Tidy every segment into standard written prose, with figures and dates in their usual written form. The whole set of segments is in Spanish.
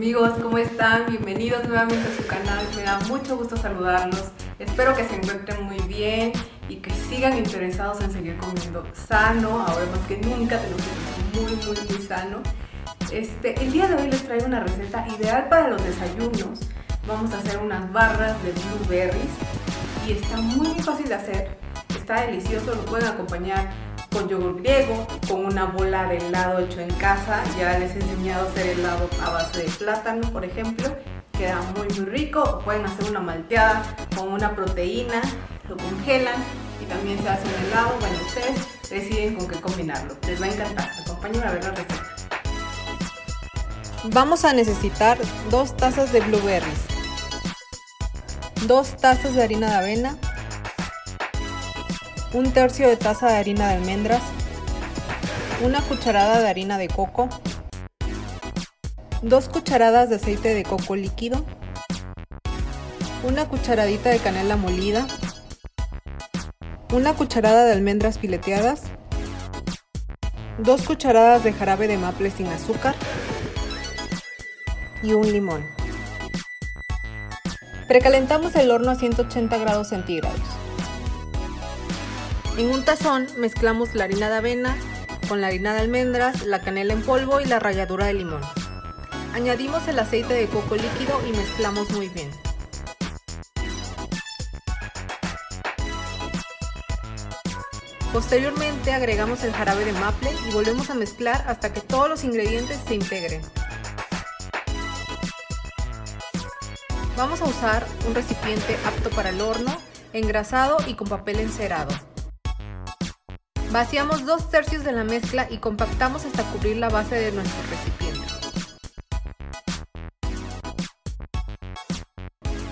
Amigos, ¿cómo están? Bienvenidos nuevamente a su canal, me da mucho gusto saludarlos. Espero que se encuentren muy bien y que sigan interesados en seguir comiendo sano. Ahora más que nunca tenemos que comer muy sano. El día de hoy les traigo una receta ideal para los desayunos. Vamos a hacer unas barras de blueberries y está muy fácil de hacer, está delicioso, lo pueden acompañar con yogur griego, con una bola de helado hecho en casa. Ya les he enseñado a hacer helado a base de plátano, por ejemplo, queda muy rico. O pueden hacer una malteada con una proteína, lo congelan y también se hace un helado. Bueno, ustedes deciden con qué combinarlo, les va a encantar. Acompáñenme a ver la receta. Vamos a necesitar 2 tazas de blueberries, 2 tazas de harina de avena, 1/4 de taza de harina de almendras, 1 cucharada de harina de coco, 2 cucharadas de aceite de coco líquido, 1 cucharadita de canela molida, 1 cucharada de almendras fileteadas, 2 cucharadas de jarabe de maple sin azúcar y un limón. Precalentamos el horno a 180 grados centígrados. En un tazón mezclamos la harina de avena con la harina de almendras, la canela en polvo y la ralladura de limón. Añadimos el aceite de coco líquido y mezclamos muy bien. Posteriormente agregamos el jarabe de maple y volvemos a mezclar hasta que todos los ingredientes se integren. Vamos a usar un recipiente apto para el horno, engrasado y con papel encerado. Vaciamos 2/3 de la mezcla y compactamos hasta cubrir la base de nuestro recipiente.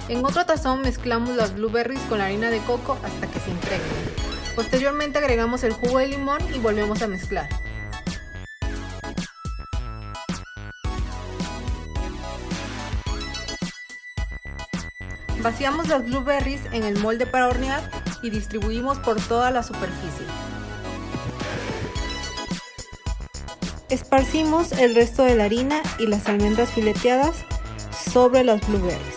En otro tazón mezclamos las blueberries con la harina de coco hasta que se impregnen. Posteriormente agregamos el jugo de limón y volvemos a mezclar. Vaciamos las blueberries en el molde para hornear y distribuimos por toda la superficie. Esparcimos el resto de la harina y las almendras fileteadas sobre las blueberries.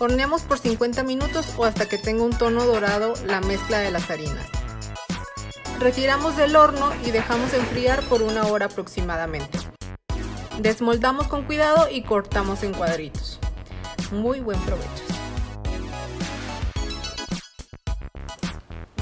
Horneamos por 50 minutos o hasta que tenga un tono dorado la mezcla de las harinas. Retiramos del horno y dejamos enfriar por 1 hora aproximadamente. Desmoldamos con cuidado y cortamos en cuadritos. Muy buen provecho.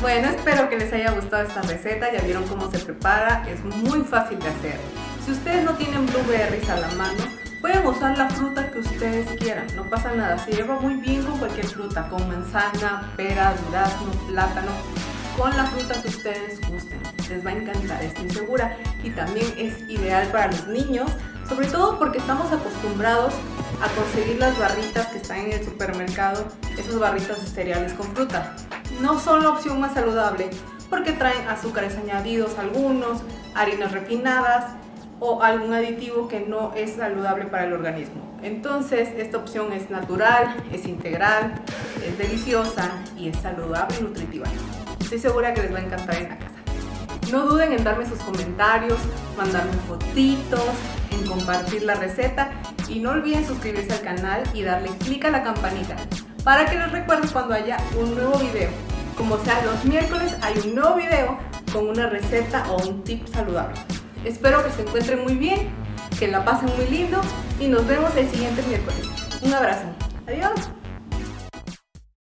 Bueno, espero que les haya gustado esta receta, ya vieron cómo se prepara, es muy fácil de hacer. Si ustedes no tienen blueberries a la mano, pueden usar la fruta que ustedes quieran, no pasa nada, se lleva muy bien con cualquier fruta, con manzana, pera, durazno, plátano, con la fruta que ustedes gusten, les va a encantar, estoy segura. Y también es ideal para los niños, sobre todo porque estamos acostumbrados a conseguir las barritas que están en el supermercado, esas barritas de cereales con fruta. No son la opción más saludable porque traen azúcares añadidos algunos, harinas refinadas o algún aditivo que no es saludable para el organismo. Entonces esta opción es natural, es integral, es deliciosa y es saludable y nutritiva. Estoy segura que les va a encantar en la casa. No duden en darme sus comentarios, mandarme fotitos, en compartir la receta y no olviden suscribirse al canal y darle clic a la campanita para que les recuerde cuando haya un nuevo video. Como sea, los miércoles hay un nuevo video con una receta o un tip saludable. Espero que se encuentren muy bien, que la pasen muy lindo y nos vemos el siguiente miércoles. Un abrazo. Adiós.